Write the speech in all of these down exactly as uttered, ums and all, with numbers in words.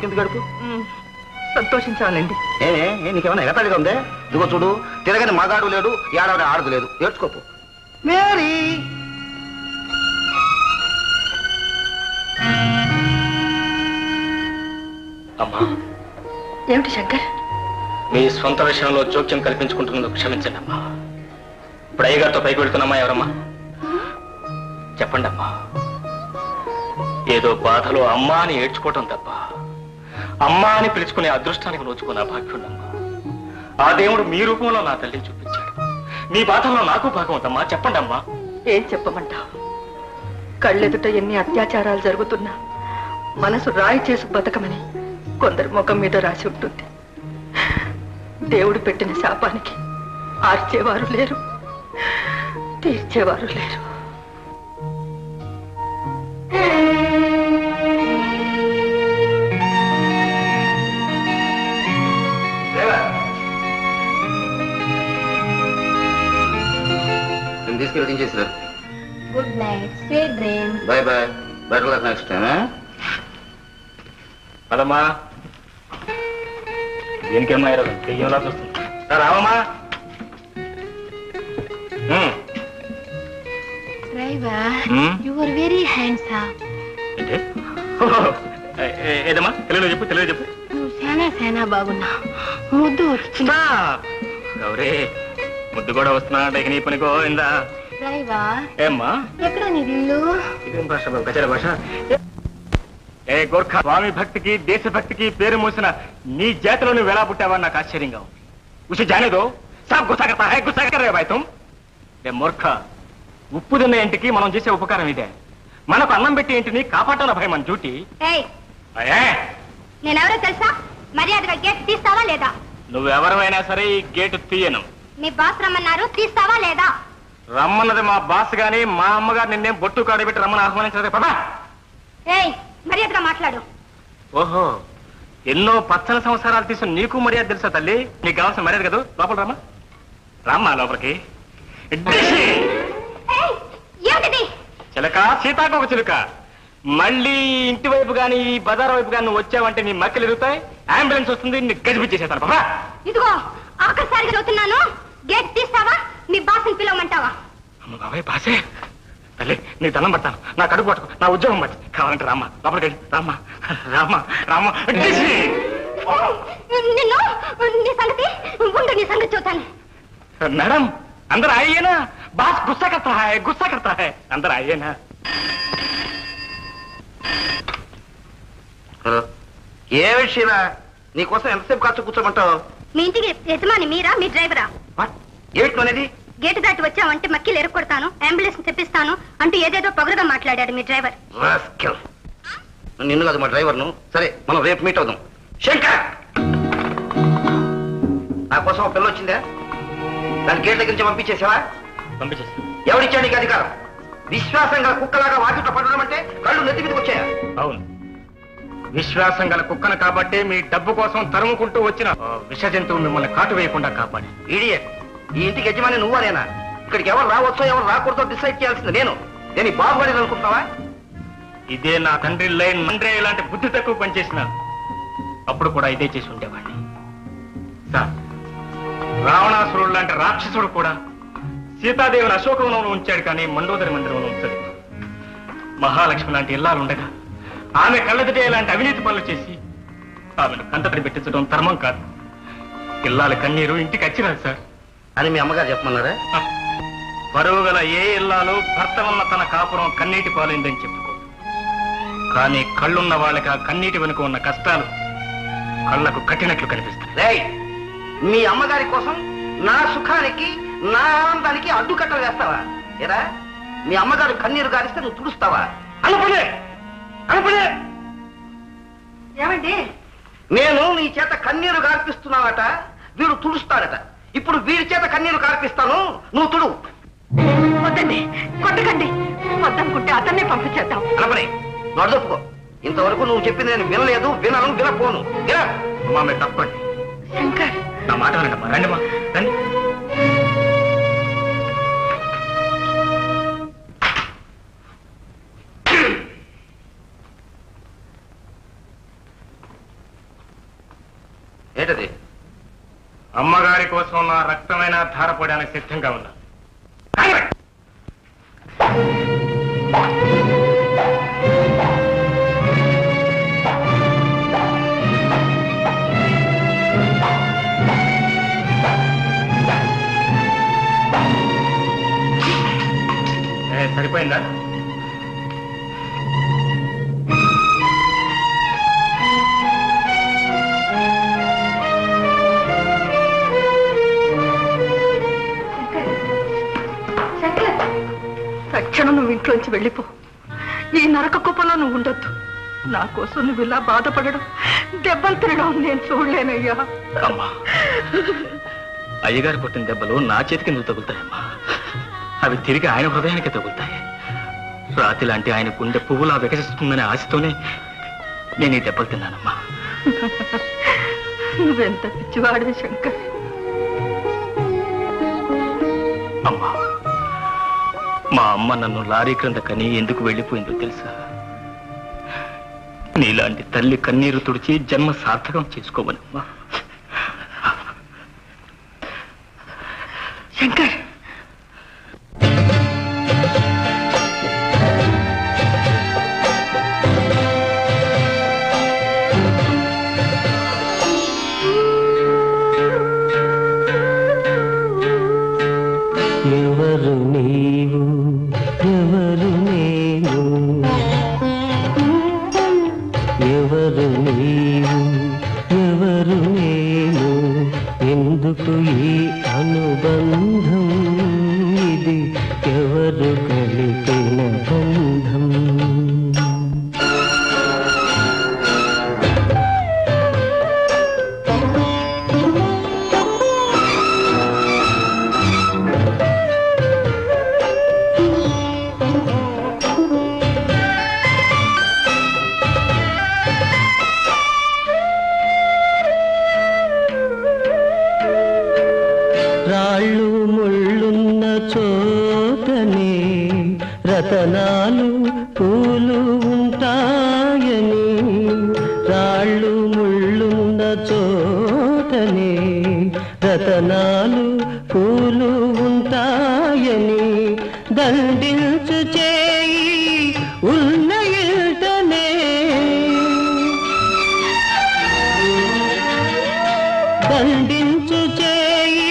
Chicken కడుపు సంతోషించాలండి. ఏమే నీకేమైనా ఎగతాడిగా ఉందే? దిగో చూడు, తిరగని మగాడు లేడు, ఏడాడు ఆడదు లేదు, ఏడ్చుకోపు. మేరీ అమ్మా. ఏమిటి శంకర్, మీ సొంత విషయంలో జోక్యం కల్పించుకుంటున్నందుకు క్షమించండి అమ్మా. ఇప్పుడు అయ్యగారితో పైకి వెళ్తున్నామా? ఎవరమ్మా చెప్పండి అమ్మా. ఏదో బాధలో అమ్మా అని ఏడ్చుకోవటం తప్ప అమ్మా అని పిలుచుకునే అదృష్టానికి నోచుకున్న భాగ్యుండమ్మా. ఆ దేవుడు మీ రూపంలో నా తల్లిని చూపించాడు. మీ బాధల్లో నాకు భాగం ఉందమ్మా. చెప్పండి అమ్మా. ఏం చెప్పమంటావు? కళ్ళెదుట ఎన్ని అత్యాచారాలు జరుగుతున్నా మనసు రాయి చేసి బతకమని కొందరు ముఖం మీద రాసి ఉంటుంది. దేవుడు పెట్టిన శాపానికి ఆర్చేవారు లేరు, తీర్చేవారు లేరు. తీసుకెళ్ళించేసారు. Good night, sweet dreams, bye bye, better luck next time. పదమ్మా. దేనికేమ్మా ఈరోజు దెయ్యంలా చూస్తుంది. సార్ రావమ్మా. ఏదమ్మా తెలుగులో చెప్పు, తెలుగులో చెప్పు. సేనా సేనా బాగున్నా ముద్దు వచ్చిందా గౌరీ? ముద్దు కూడా వస్తున్నా నీ పనికో ఇందా. ఏమ్మా ఎక్కడ భాష కచేర భాష? ఏ గోర్ఖా, స్వామి భక్తికి దేశభక్తికి పేరు మోసిన నీ జాతిలో నువ్వు ఎలా పుట్టావా? నాకు ఆశ్చర్యంగా ఉంది. ఉసి జానేదో సాబ్ గుసాగతా హై గుసాగరే భాయ్ తుమ్. ఏ మూర్ఖ, ఉప్పు తిన్న ఇంటికి మనం చేసే ఉపకారం ఇదే. మనకు అన్నం పెట్టి ఇంటిని కాపాడాల భయ మన డ్యూటీ. నేనెవరో తెలుసా? మర్యాదగా గేట్ తీస్తావా లేదా? నువ్వెవరమైనా సరే ఈ గేటు తీయను. మీ బాస్ రమ్మన్నారు, తీస్తావా లేదా? రమ్మన్నది మా బాస్ గాని మా అమ్మగారు నిన్నేం బొట్టు కాడబెట్టి రమ్మని ఆహ్వానించదే. పదా మర్యాదగా మాట్లాడు. ఓహో, ఎన్నో పచ్చల సంవత్సరాలు తీసుకుని నీకు మర్యాద తెలుసా తల్లి? నీకు కావాల్సిన మర్యాద కదా. లోపల రామా, రామ్మా లోపలికి. చిలక, సీతాకోక చిలుక, మళ్ళీ ఇంటి వైపు గాని ఈ బజార్ వైపు గాని వచ్చావంటే నీ మక్కలు ఎదుగుతాయి, అంబులెన్స్ వస్తుంది, నీకు గజిపిచ్చేసేస్తాను. బాబా ఇదిగో ఆఖరిసారి చదువుతున్నాను, గేట్ తీస్తావా మీ బాసుని పిలవమంటావా? అమ్మ బాబాయ్, బాసే తల్లి నీ దండం పడతాను, నా కడుపు పట్టుకో, నా ఉద్యోగం పట్టు. కావాలంటే రామ్మా లోపలికి వెళ్ళి. రామ్మా రామ్మా రామ్మా. మేడం అందరూ అయ్యేనా? బాస్ గుస్సా కర్తా హై గుస్సా కర్తా హై. అందరూ అయ్యేనా? ఏ విషయమా? నీకోసం ఎంతసేపు కాచు కూర్చోమంటావు? మీ ఇంటికి యజమాని మీరా, మీ డ్రైవరా? ఏమిటి గేటు దాటి వచ్చామంటే మక్కీలు ఎరగొడతాను, అంబులెన్స్ తెప్పిస్తాను అంటూ ఏదేదో పొగరుగా మాట్లాడాడు మీ డ్రైవర్. నిన్ను కాదు మా డ్రైవర్ను. సరే మనం రేపు మీట్ అవుదాం. శంకర్, నా కోసం ఒక పిల్ల వచ్చిందా? దాని గేట్ దగ్గర నుంచి పంపించేసావా? పంపించేసా. ఎవరిచ్చాడు నీకు అధికారం? విశ్వాసంగా కుక్కలాగా వాకిట్లో పడడం అంటే కళ్ళు నెత్తి మీదకి వచ్చాయా? అవును, విశ్వాసం గల కుక్కను కాబట్టి మీ డబ్బు కోసం తరుముకుంటూ వచ్చిన విష జంతువు మిమ్మల్ని కాటు వేయకుండా కాపాడి. ఇడియట్, ఈ ఇంటికి యజమాని నువ్వానేనా? ఇక్కడికి ఎవరు రావచ్చో ఎవరు రాకూడదో డిసైడ్ చేయాల్సింది నేను. నేను బాగుపడేది అనుకుంటున్నావా? ఇదే నా తండ్రి లైన్. తండ్రి ఇలాంటి బుద్ధి తక్కువ పనిచేసిన అప్పుడు కూడా ఇదే చేసి ఉండేవాడిని సార్. రావణాసురుడు లాంటి రాక్షసుడు కూడా సీతాదేవిని అశోకవనంలో ఉంచాడు, కానీ మండోదరి మందిరంలో ఉంచలేదు. మహాలక్ష్మి లాంటి ఇల్లాలు ఉండగా ఆమె కళ్ళెదుటే ఇలాంటి అవినీతి పనులు చేసి ఆమెను కంటపడి పెట్టించడం ధర్మం కాదు. ఇల్లాల కన్నీరు ఇంటికి వచ్చిరాదు సార్ అని మీ అమ్మగారు చెప్పమన్నారా? బరువు గల ఏ ఇల్లాలు భర్త వల్ల తన కాపురం కన్నీటి పాలైందని చెప్పుకో, కానీ కళ్ళున్న వాళ్ళకి ఆ కన్నీటి వెనుక ఉన్న కష్టాలు కళ్ళకు కట్టినట్లు కనిపిస్తాయి. మీ అమ్మగారి కోసం నా సుఖానికి నా ఆనందానికి అడ్డుకట్టలు వేస్తావా? ఏరా మీ అమ్మగారు కన్నీరు గారిస్తే నువ్వు తుడుస్తావా? అనుకునే అనుకునే ఏమండి, నేను నీ చేత కన్నీరు గార్పిస్తున్నావట, వీడు తుడుస్తాడట. ఇప్పుడు వీడి చేత కన్నీరు కార్పిస్తాను, నువ్వు తుడు. వద్దండి, కొట్టకండి, వద్దనుకుంటే అతన్నే పంపించేద్దాం. అనపడే నడుదొప్పుకో. ఇంతవరకు నువ్వు చెప్పింది నేను వినలేదు, వినను, వినపోను. అమ్మా మీరు తప్పండి. శంకర్ నా మాట వినండమ్మా. రండిమ్మా రండి. ఏటది? అమ్మగారి కోసం నా రక్తమైన ధారపోయడానికి సిద్ధంగా ఉన్నా. సరిపోయిందా? తక్షణం నువ్వు ఇంట్లోంచి వెళ్ళిపో. ఈ నరక కుప్పలో నువ్వు ఉండొద్దు. నా కోసం నువ్వు ఇలా బాధపడడం, దెబ్బలు తినడం నేను చూడలేనయ్యా. అమ్మా, అయ్యగారు కొట్టిన దెబ్బలు నా చేతికి నువ్వు తగులుతాయమ్మా. అవి తిరిగి ఆయన హృదయానికి తగులుతాయి. రాతి లాంటి ఆయన గుండె పువ్వులా వికసిస్తుందనే ఆశతోనే నేను ఈ దెబ్బలు తిన్నానమ్మా. నువ్వెంత పిచ్చివాడివి శంకర్. అమ్మా, మా అమ్మ నన్ను లారీ క్రింద కని ఎందుకు వెళ్ళిపోయిందో తెలుసా? నీలాంటి తల్లి కన్నీరు తుడిచి జన్మ సార్థకం చేసుకోవనమ్మా. శంకర్, ఎవరు నీవు ఎవరు నీవు ఎవరు నీవు ఎవరు నేను, ఎందుకు ఈ అనుబంధం? ఇది ఎవరు కలిపిన బంధం? రతనాలు పూలు ఉంటాయని, రాళ్ళు ముళ్ళున్న చోటనే రతనాలు పూలు ఉంటాయని, దండించు చేయి ఉన్న ఇటనే దండించు చేయి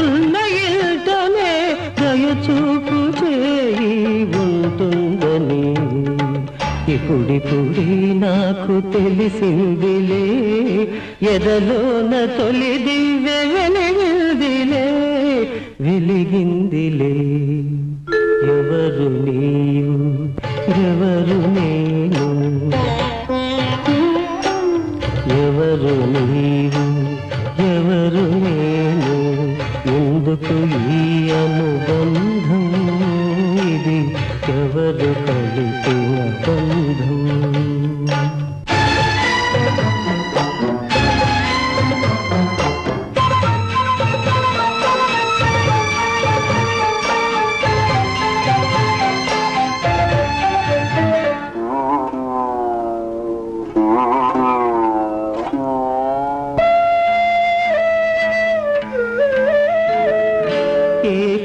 ఉన్న ఇటనే దయచూపు చేయి ఉంటుందని ఇప్పుడిప్పుడే నాకు తెలిసిందిలే. ఎదలోన తొలి దివ్వె వెలిగిందిలే వెలిగిందిలే ఎవరు నీవు ఎవరు నేను, ఎవరు నీవు ఎవరు నేను, ఎందుకు ఈ అనుబంధం? ఇది ఎవరు కలిపిన బంధం?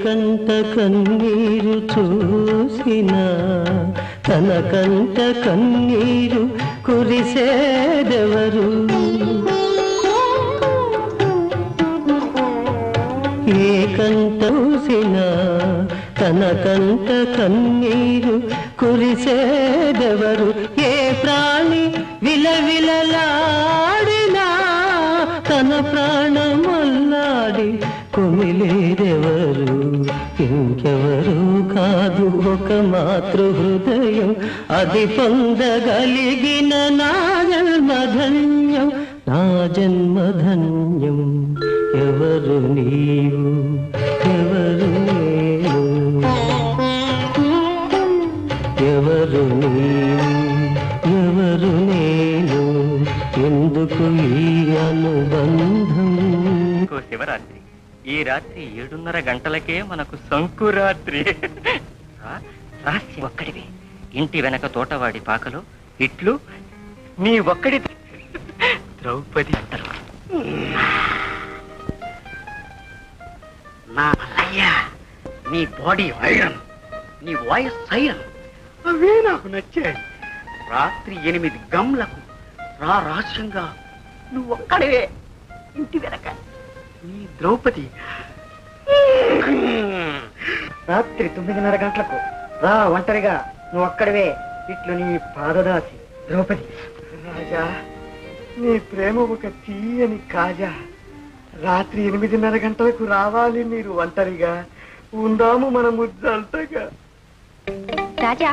కంట కన్నీరు చూసినా తన కంట కన్నీరు కురిసేదెవరు? ఏ కంట చూసినా తన కంట కన్నీరు కురిసేదెవరు? ఏ ప్రాణి విలవిలలాడినా తన ప్రాణమల్లాడి కుమిలేదెవరు? ఇంకెవరు కాదు ఒక మాతృ హృదయం, అది పొందగలిగిన నా జన్మధన్యం నా జన్మధన్యం. ఎవరు నీవు ఎవరు నేను, ఎవరు నీవు ఎవరు నేను, ఎందుకు ఈ అనుబంధం? శివరాత్రి, ఈ రాత్రి ఏడున్నర గంటలకే మనకు సంకురాత్రి. రాత్రి ఒక్కడివి, ఇంటి వెనక తోటవాడి పాకలు ఇట్లు నీ ఒక్కడి ద్రౌపది అంటారు. நான் ஐயா, நீ பாடி வைரம், నీ వాయిస్ సైరన్ అవే నాకు నచ్చాయి. రాత్రి ఎనిమిది గంటలకు రా రాష్ట్రంగా నువ్వు ఒక్కడే ఇంటి వెనక నీ ద్రౌపది, రాత్రి తొమ్మిదిన్నర గంటలకు రా ఒంటరిగా నువ్వు ఒక్కడవే ఇట్లు నీ పాదదాసి ద్రౌపది. రాజా నీ ప్రేమ ఒక తీయని కాజా, రాత్రి ఎనిమిదిన్నర గంటలకు రావాలి మీరు ఒంటరిగా, ఉందాము మనం ముద్దంతగా. రాజా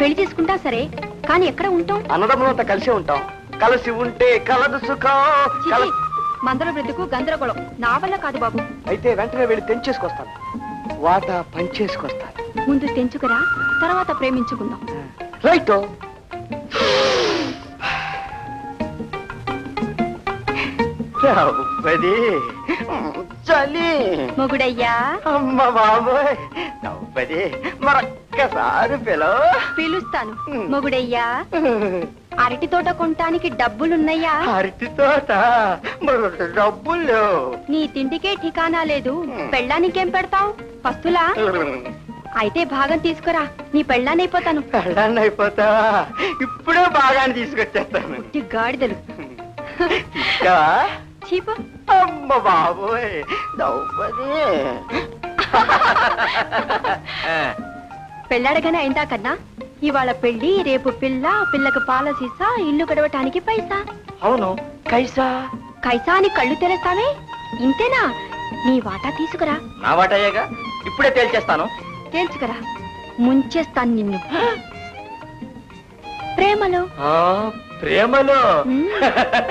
పెళ్లి చేసుకుంటా సరే, కానీ ఎక్కడ ఉంటాం? అన్నదమ్ములంతా కలిసి ఉంటాం, కలిసి ఉంటే కలదు సుఖం. మందర వృద్ధికు గందరగోళం నా వల్ల కాదు బాబు. అయితే వెంటనే వెళ్ళి తెంచేసుకొస్తాను, వాటా పంచేసుకొస్తాను. ముందు తెంచుకురా, తర్వాత ప్రేమించుకుందాం. రైట్. మొగుడయ్యా, అమ్మ బాబోయ్ ద్రౌపది మరొక్కసారి పిలవ. పిలుస్తాను మొగుడయ్యా. అరటి తోట కొనటానికి డబ్బులున్నాయా? అరటి తోట డబ్బులు, నీ తిండికే ఠికానా లేదు, పెళ్ళానికేం పెడతావు? పస్తులా? అయితే భాగం తీసుకురా, నీ పెళ్ళాన్ని అయిపోతాను. పెళ్ళాన్ని అయిపోతా? ఇప్పుడే భాగాన్ని తీసుకొచ్చేస్తాను. గాడిదలు అమ్మ బాబోయ్ ద్రౌపది. పెళ్ళాడగానే అయిందా కన్నా? ఇవాళ పెళ్లి, రేపు పిల్ల, పిల్లకు పాల సీసా, ఇల్లు గడవటానికి పైసా. అవును కైసా కైసా అని కళ్ళు తెరేస్తావే, ఇంతేనా? నీ వాటా తీసుకురా. నా వాటాయేగా, ఇప్పుడే తేల్చేస్తాను. తేల్చుకురా, ముంచేస్తాను నిన్ను. ప్రేమలో ప్రేమలో